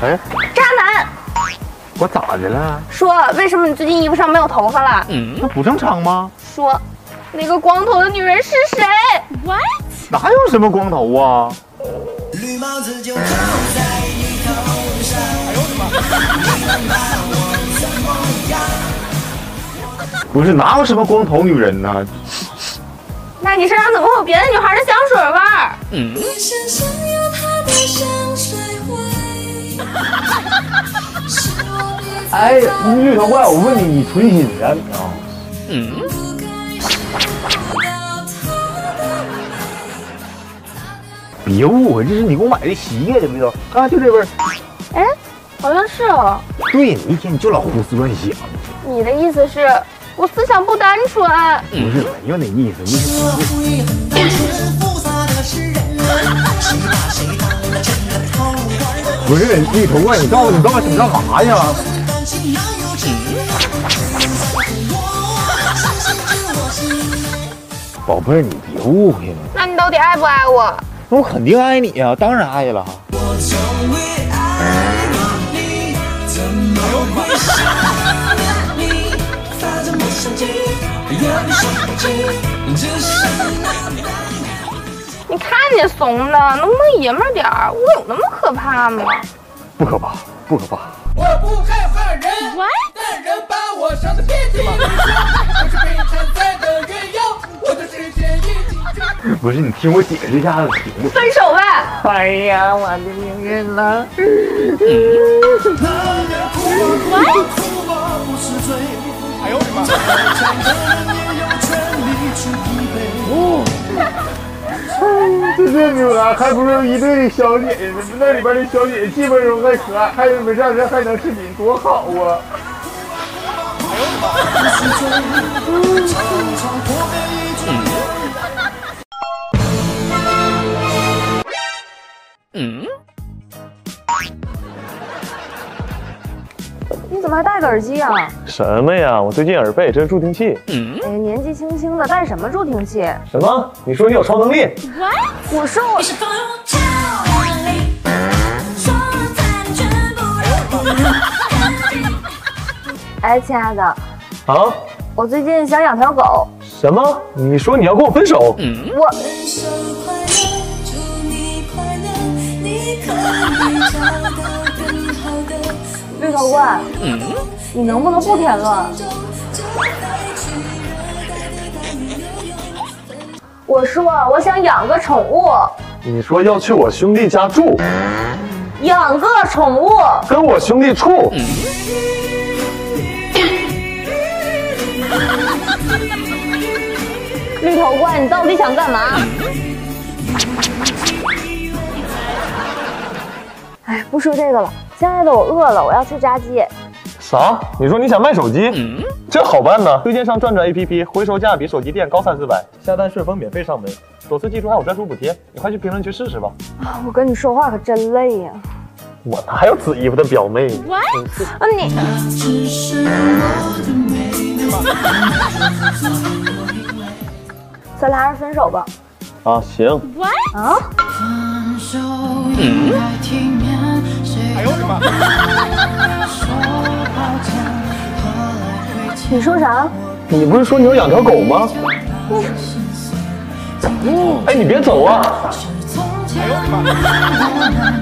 哎，渣男，我咋的了？说为什么你最近衣服上没有头发了？那不正常吗？说，那个光头的女人是谁 ？What？ 哪有什么光头啊？绿帽子就扣在你头上。哎呦我的妈！不是，哪有什么光头女人呢？那你身上怎么会有别的女孩的香水味儿？你身上有她的香水味。哎，女小怪，我问你，你存心啊你啊？别误会，这是你给我买的洗衣液的味道啊，就这味儿。哎，好像是哦。对，你一天你就老胡思乱想。你的意思是？我思想不单纯，不是没有那意思。不是你头怪，你告诉你干嘛呀？宝贝儿，你别误会了。那你到底爱不爱我？那我肯定爱你呀，当然爱了。我从未爱过你，怎么会想念？你看你怂的，能不能爷们儿点儿？我有那么可怕吗？不可怕，不可怕。我不害怕人，但人把我伤得遍体鳞伤。我是被缠在的鸳鸯，我的世界一起。不是，你听我解释一下子行吗？分手吧！哎呀，我的命运了。哎呦我的妈！哦，这女的还不是一对小姐姐，那里边的小姐姐既温柔还可爱，还有没让人还能视频，多好啊！哎呦我的妈！你怎么还戴个耳机啊？什么呀，我最近耳背，这是助听器。哎，年纪轻轻的戴什么助听器？什么？你说你有超能力？我说我是。哎，亲爱的。啊？我最近想养条狗。什么？你说你要跟我分手？我。绿头怪，你能不能不添乱？我说我想养个宠物。你说要去我兄弟家住，养个宠物，跟我兄弟处。绿头怪，你到底想干嘛？哎，不说这个了。亲爱的，我饿了，我要吃炸鸡。啥？你说你想卖手机？这好办呢，推荐上转转 APP， 回收价比手机店高300-400，下单顺丰免费上门，首次寄出还有专属补贴。你快去评论区试试吧。啊，我跟你说话可真累呀、啊。我哪有紫衣服的表妹？我啊你。咱俩还是分手吧。啊行。啊？哎呦我的妈！你说啥？你不是说你要养条狗吗？哎，你别走啊！哎呦我的妈！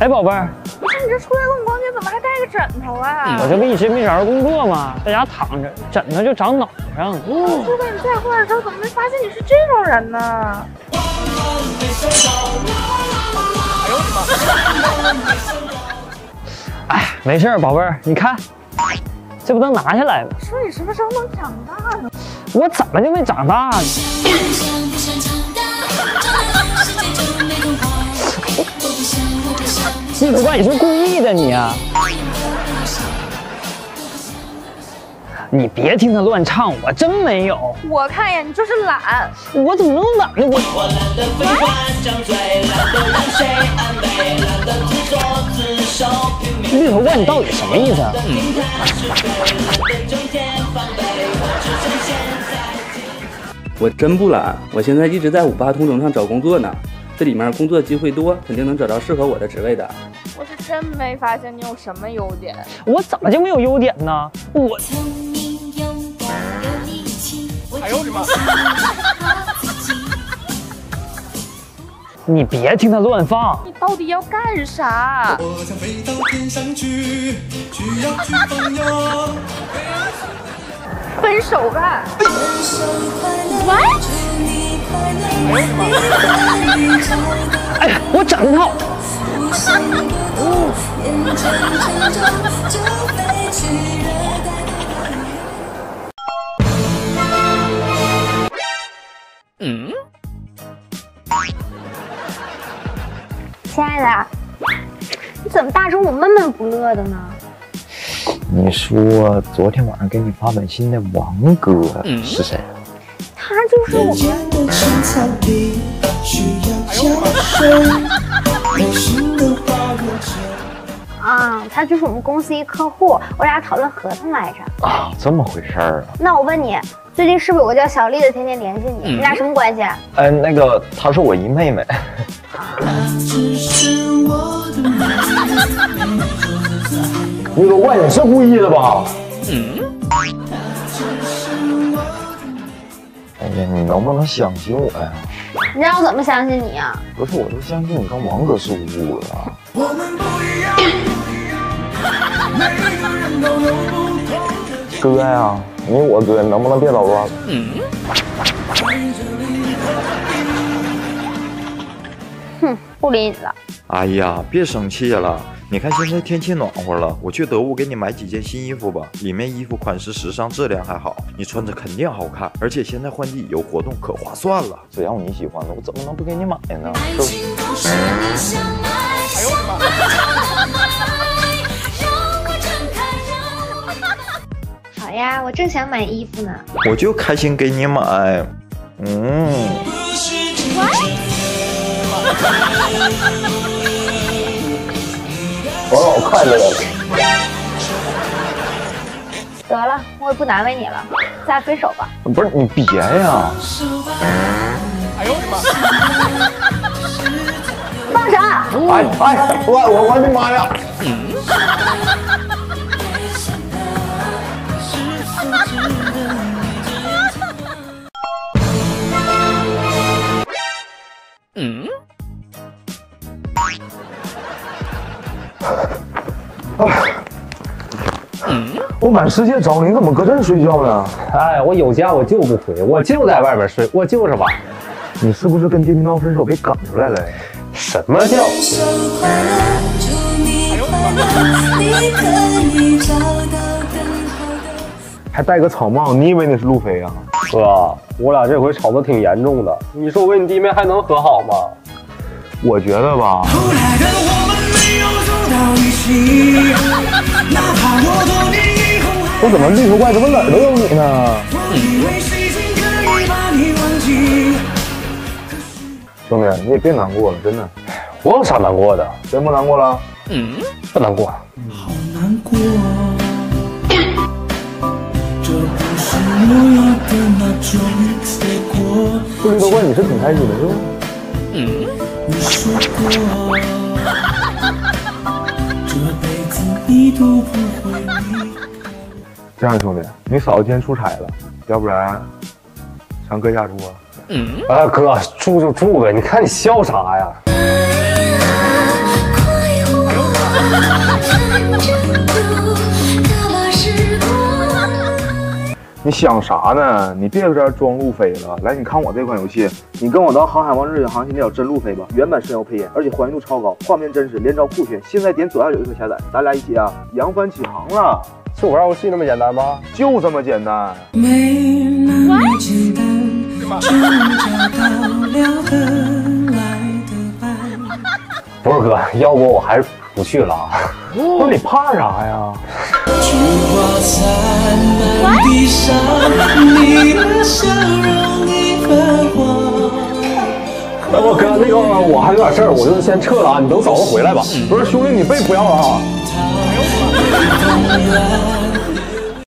哎，宝贝儿。不是你这出来逛逛街怎么还带个枕头啊？我这不一心没找着工作嘛，在家躺着，枕头就长脑袋上。就在你带货的时候，怎么没发现你是这种人呢？哎呦我的妈！哎，没事，宝贝儿，你看，这不能拿下来吗？说你什么时候能长大呢？我怎么就没长大呢？你不怪你是故意的你啊！你别听他乱唱，我真没有。我看呀，你就是懒。我怎么能懒呢？我懒得飞，懒张嘴，懒得让谁安慰，懒得自作自受。绿头怪，你到底什么意思啊？我真不懒，我现在一直在5·8同城上找工作呢，这里面工作机会多，肯定能找到适合我的职位的。我是真没发现你有什么优点，我怎么就没有优点呢？我聪明又懂有力气，哎呦我的妈！你别听他乱放，你到底要干啥？我想飞到天上去，去呀去放呀。分手吧！喂！哎呀，我长得好。嗯？亲爱的，你怎么大中午闷闷不乐的呢？你说昨天晚上给你发短信的王哥是谁？他就是我们啊，他就是我们公司一客户，我俩讨论合同来着。啊，这么回事儿啊？那我问你，最近是不是有个叫小丽的天天联系你？你俩什么关系啊？那个她是我姨妹妹。那个怪，你是故意的吧？哎呀，你能不能相信我呀？你让我怎么相信你啊？不是，我都相信你跟王哥是无辜的。我们不一样，每个人都有不同的。哥呀，你我哥能不能别捣乱？哼，不理你了。哎呀，别生气了。你看现在天气暖和了，我去得物给你买几件新衣服吧，里面衣服款式时尚，质量还好，你穿着肯定好看。而且现在换季有活动，可划算了。只要你喜欢的，我怎么能不给你买呢？是不是？哎呦我的妈！好呀，我正想买衣服呢。我就开心给你买。我老快乐了。得了，我也不难为你了，咱俩分手吧。不是你别呀！哎呦我的妈！放啥？哎！我的妈呀！我满世界找你，怎么搁这儿睡觉呢？哎，我有家我就不回，我就在外边睡，我就是晚。你是不是跟丁丁闹分手被赶出来了呀？什么叫？还戴个草帽，你以为你是路飞啊？哥，我俩这回吵得挺严重的，你说我跟你弟妹还能和好吗？我觉得吧。我怎么绿头怪怎么哪儿都有你呢？兄弟，你也别难过了，真的。我有啥难过的？真不难过了？不难过。好难过，这不是我要的那种结果。不绿头怪，你是挺开心的，是吧？你说过，这辈子你都不会离。这样，兄弟，你嫂子今天出差了，要不然上哥家住啊？啊，哥住就住呗，你看你笑啥呀？你想啥呢？你别搁这装路飞了。来，你看我这款游戏，你跟我到《航海王日月航行》那叫真路飞吧，原版深有配音，而且还原度超高，画面真实，连招酷炫。现在点左下角就可以下载，咱俩一起啊，扬帆起航了。是我玩游戏那么简单吗？就这么简单。没那么简单，只找到了得来的伴。不是哥，要不我还是不去了。那你怕啥呀？菊花残满地伤，你的笑容已泛黄。我哥，那个我还有点事儿，我就先撤了啊，你等嫂子回来吧。不是兄弟，你别不要啊。